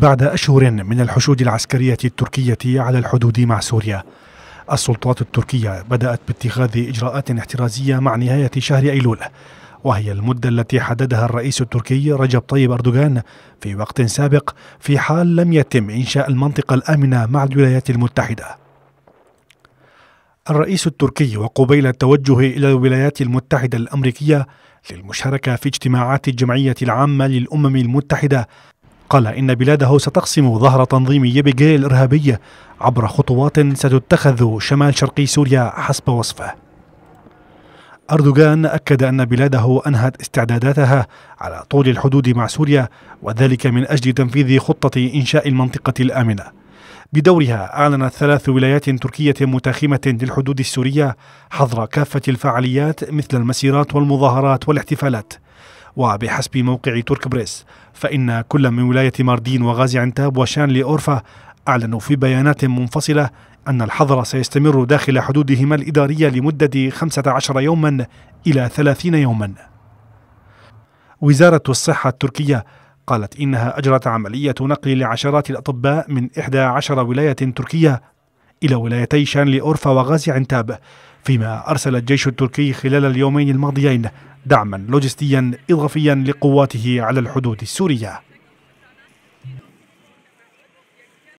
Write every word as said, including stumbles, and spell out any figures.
بعد أشهر من الحشود العسكرية التركية على الحدود مع سوريا، السلطات التركية بدأت باتخاذ إجراءات احترازية مع نهاية شهر أيلول، وهي المدة التي حددها الرئيس التركي رجب طيب أردوغان في وقت سابق في حال لم يتم إنشاء المنطقة الآمنة مع الولايات المتحدة. الرئيس التركي وقبيل التوجه إلى الولايات المتحدة الأمريكية للمشاركة في اجتماعات الجمعية العامة للأمم المتحدة قال إن بلاده ستقسم ظهر تنظيم يبي كي الإرهابي عبر خطوات ستتخذ شمال شرقي سوريا حسب وصفه. أردوغان أكد أن بلاده أنهت استعداداتها على طول الحدود مع سوريا، وذلك من أجل تنفيذ خطة إنشاء المنطقة الآمنة. بدورها أعلنت ثلاث ولايات تركية متاخمة للحدود السورية حظر كافة الفعاليات مثل المسيرات والمظاهرات والاحتفالات. وبحسب موقع ترك بريس فإن كل من ولاية ماردين وغازي عنتاب وشانلي أورفا أعلنوا في بيانات منفصلة أن الحظر سيستمر داخل حدودهما الإدارية لمدة خمسة عشر يوما إلى ثلاثين يوما. وزارة الصحة التركية قالت إنها أجرت عملية نقل لعشرات الأطباء من إحدى عشرة ولاية تركية إلى ولايتي شانلي أورفا وغازي عنتاب، فيما أرسل الجيش التركي خلال اليومين الماضيين دعما لوجستيا إضافيا لقواته على الحدود السورية.